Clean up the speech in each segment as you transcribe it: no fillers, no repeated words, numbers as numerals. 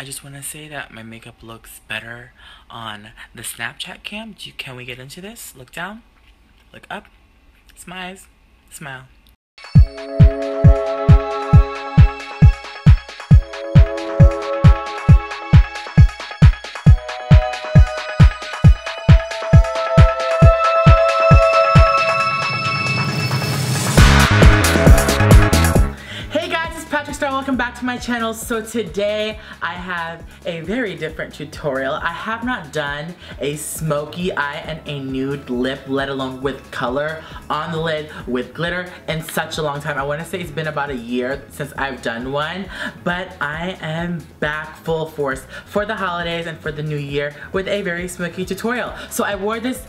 I just want to say that my makeup looks better on the Snapchat cam. Can we get into this? Look down, look up, smiles, smile. Welcome back to my channel. So today I have a very different tutorial. I have not done a smoky eye and a nude lip, let alone with color on the lid with glitter, in such a long time. I want to say it's been about a year since I've done one, but I am back full force for the holidays and for the new year with a very smoky tutorial. So I wore this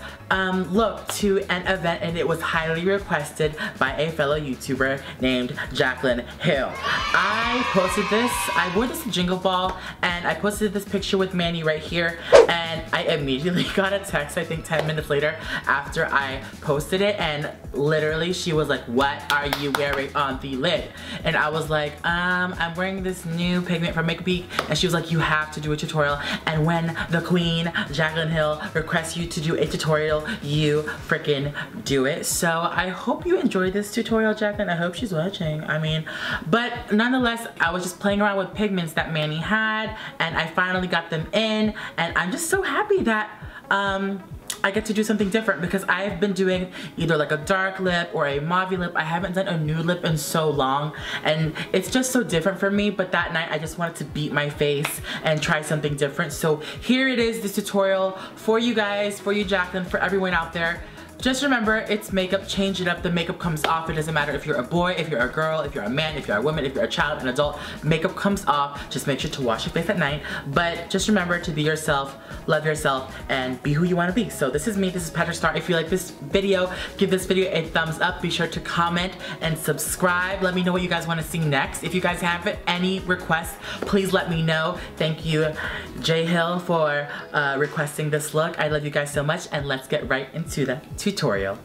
look to an event, and it was highly requested by a fellow YouTuber named Jaclyn Hill. I posted this, I wore this to Jingle Ball, and I posted this picture with Manny right here, and I immediately got a text, I think 10 minutes later after I posted it, and literally she was like, "What are you wearing on the lid?" And I was like, I'm wearing this new pigment from Makeup Geek. And she was like, "You have to do a tutorial, and when the queen, Jaclyn Hill, requests you to do a tutorial, you freaking do it." So I hope you enjoyed this tutorial, Jaclyn. I hope she's watching. I mean, but nonetheless, I was just playing around with pigments that Manny had, and I finally got them in, and I'm just so happy that I get to do something different, because I've been doing either like a dark lip or a mauve lip. I haven't done a nude lip in so long, and it's just so different for me. But that night I just wanted to beat my face and try something different. So here it is, this tutorial for you guys, for you Jaclyn, for everyone out there. Just remember, it's makeup, change it up. The makeup comes off. It doesn't matter if you're a boy, if you're a girl, if you're a man, if you're a woman, if you're a child, an adult, makeup comes off. Just make sure to wash your face at night. But just remember to be yourself, love yourself, and be who you wanna be. So this is me, this is Patrick Starr. If you like this video, give this video a thumbs up. Be sure to comment and subscribe. Let me know what you guys wanna see next. If you guys have any requests, please let me know. Thank you, J Hill, for requesting this look. I love you guys so much, and let's get right into the tutorial.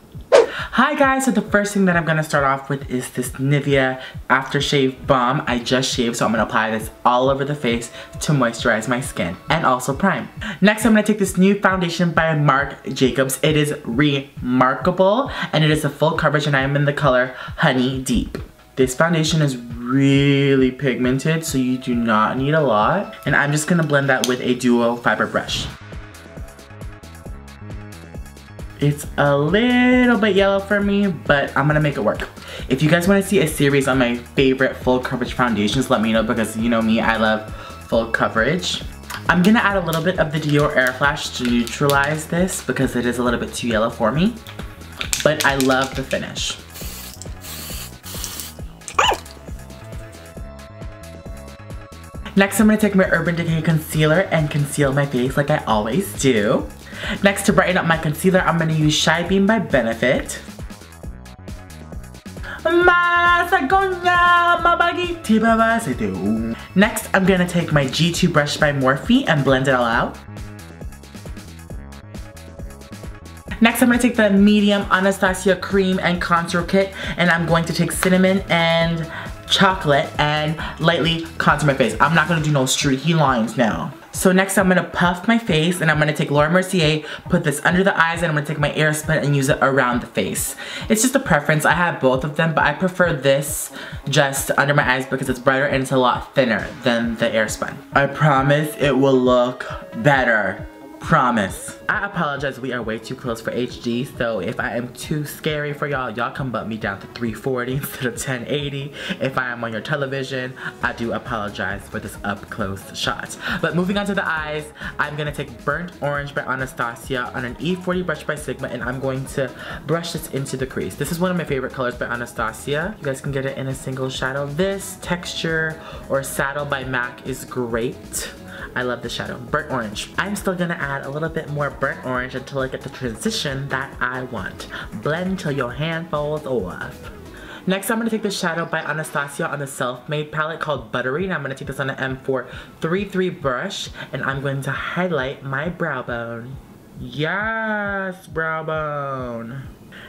Hi guys, so the first thing that I'm gonna start off with is this Nivea aftershave balm. I just shaved, so I'm gonna apply this all over the face to moisturize my skin and also prime. Next, I'm gonna take this new foundation by Marc Jacobs. It is ReMARCable, and it is a full coverage, and I am in the color Honey Deep. This foundation is really pigmented, so you do not need a lot. And I'm just gonna blend that with a duo fiber brush. It's a little bit yellow for me, but I'm gonna make it work. If you guys wanna see a series on my favorite full coverage foundations, let me know, because you know me, I love full coverage. I'm gonna add a little bit of the Dior Airflash to neutralize this, because it is a little bit too yellow for me. But I love the finish. Next, I'm gonna take my Urban Decay concealer and conceal my face like I always do. Next, to brighten up my concealer, I'm gonna use Shy Beam by Benefit. Next, I'm gonna take my G2 brush by Morphe and blend it all out. Next, I'm gonna take the medium Anastasia cream and contour kit, and I'm going to take cinnamon and chocolate and lightly contour my face. I'm not gonna do no streaky lines now. So next, I'm gonna puff my face, and I'm gonna take Laura Mercier, put this under the eyes, and I'm gonna take my Air Split and use it around the face. It's just a preference. I have both of them, but I prefer this just under my eyes because it's brighter and it's a lot thinner than the Air Split. I promise it will look better. Promise. I apologize, we are way too close for HD, so if I am too scary for y'all, y'all can bump me down to 340 instead of 1080. If I am on your television, I do apologize for this up close shot. But moving on to the eyes, I'm gonna take Burnt Orange by Anastasia on an E40 brush by Sigma, and I'm going to brush this into the crease. This is one of my favorite colors by Anastasia. You guys can get it in a single shadow. This Texture or Saddle by MAC is great. I love the shadow, Burnt Orange. I'm still gonna add a little bit more Burnt Orange until I get the transition that I want. Blend till your hand falls off. Next, I'm gonna take the shadow by Anastasia on the Self-Made palette called Buttery, and I'm gonna take this on an M433 brush, and I'm going to highlight my brow bone. Yes, brow bone.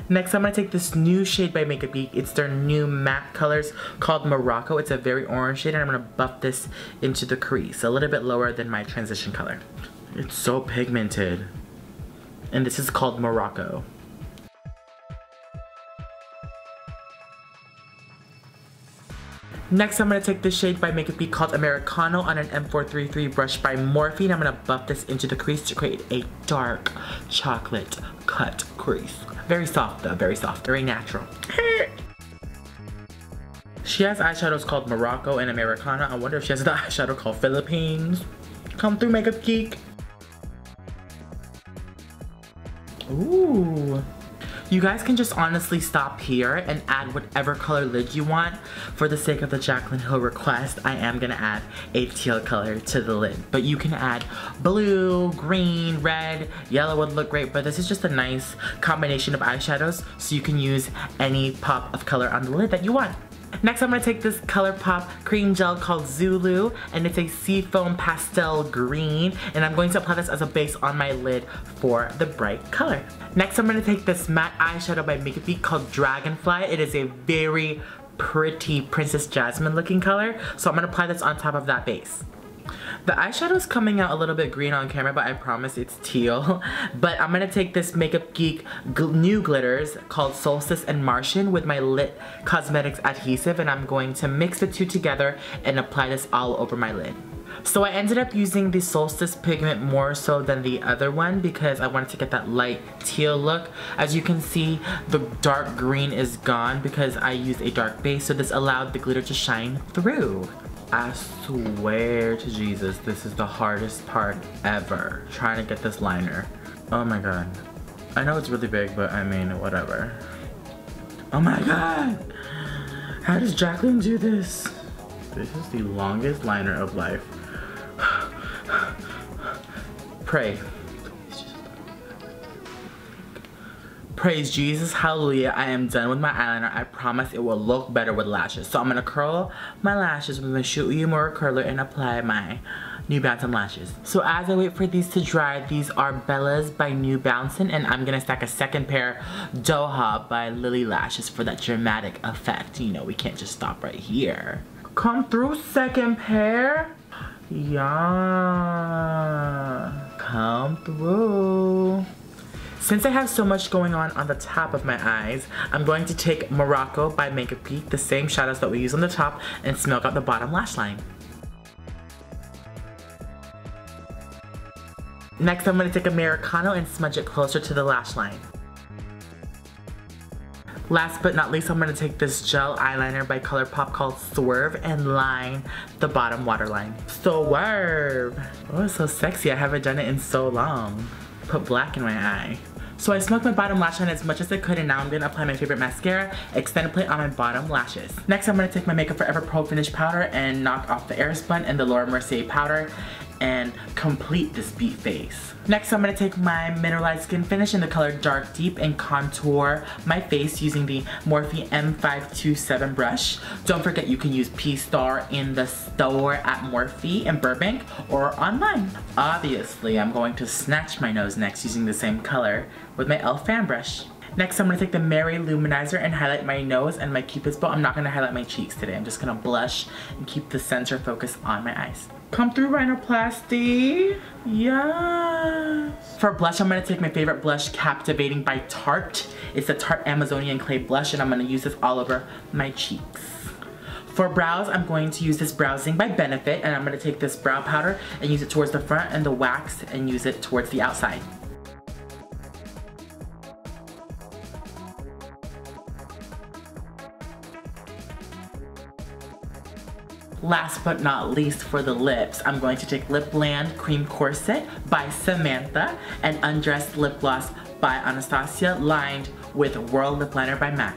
Next, I'm going to take this new shade by Makeup Geek. It's their new matte colors called Morocco. It's a very orange shade, and I'm going to buff this into the crease, a little bit lower than my transition color. It's so pigmented. And this is called Morocco. Next, I'm going to take this shade by Makeup Geek called Americano on an M433 brush by Morphe, and I'm going to buff this into the crease to create a dark chocolate cut crease. Very soft though, very soft, very natural. She has eyeshadows called Morocco and Americana. I wonder if she has an eyeshadow called Philippines. Come through, Makeup Geek. Ooh. You guys can just honestly stop here and add whatever color lid you want. For the sake of the Jaclyn Hill request, I am gonna add a teal color to the lid. But you can add blue, green, red, yellow would look great, but this is just a nice combination of eyeshadows, so you can use any pop of color on the lid that you want. Next, I'm gonna take this ColourPop cream gel called Zulu, and it's a seafoam pastel green, and I'm going to apply this as a base on my lid for the bright color. Next, I'm gonna take this matte eyeshadow by Makeup Geek called Dragonfly. It is a very pretty Princess Jasmine looking color, so I'm gonna apply this on top of that base. The eyeshadow is coming out a little bit green on camera, but I promise it's teal. But I'm going to take this Makeup Geek new glitters called Solstice and Martian with my Lit Cosmetics adhesive, and I'm going to mix the two together and apply this all over my lid. So I ended up using the Solstice pigment more so than the other one because I wanted to get that light teal look. As you can see, the dark green is gone because I used a dark base, so this allowed the glitter to shine through. I swear to Jesus, this is the hardest part ever, trying to get this liner. Oh my god. I know it's really big, but I mean, whatever. Oh my god! How does Jaclyn do this? This is the longest liner of life. Pray. Praise Jesus, hallelujah, I am done with my eyeliner. I promise it will look better with lashes. So I'm gonna curl my lashes with my Shu Uemtura curler and apply my New Bouncing lashes. So as I wait for these to dry, these are Bellas by New Bouncing, and I'm gonna stack a second pair, Doha by Lily Lashes, for that dramatic effect. You know, we can't just stop right here. Come through, second pair. Yeah, come through. Since I have so much going on the top of my eyes, I'm going to take Morocco by Makeup Geek, the same shadows that we use on the top, and smoke out the bottom lash line. Next, I'm going to take Americano and smudge it closer to the lash line. Last but not least, I'm going to take this gel eyeliner by ColourPop called Swerve and line the bottom waterline. Swerve! Oh, it's so sexy. I haven't done it in so long. Put black in my eye. So I smoked my bottom lash line as much as I could, and now I'm gonna apply my favorite mascara, Extended Plate, on my bottom lashes. Next, I'm gonna take my Make Up For Ever Pro Finish powder and knock off the Airspun and the Laura Mercier powder and complete this beat face. Next, I'm gonna take my Mineralize Skin Finish in the color Dark Deep and contour my face using the Morphe M527 brush. Don't forget you can use P-Star in the store at Morphe in Burbank or online. Obviously, I'm going to snatch my nose next using the same color with my e.l.f. fan brush. Next, I'm gonna take the Mary Loumanizer and highlight my nose and my cupid's bow. I'm not gonna highlight my cheeks today. I'm just gonna blush and keep the center focus on my eyes. Come through, rhinoplasty. Yes. For blush, I'm gonna take my favorite blush, Captivating by Tarte. It's the Tarte Amazonian Clay Blush, and I'm gonna use this all over my cheeks. For brows, I'm going to use this Browsing by Benefit, and I'm gonna take this brow powder and use it towards the front, and the wax and use it towards the outside. Last but not least, for the lips, I'm going to take Lip Land Cream Corset by Samantha and Undressed Lip Gloss by Anastasia, lined with World Lip Liner by MAC.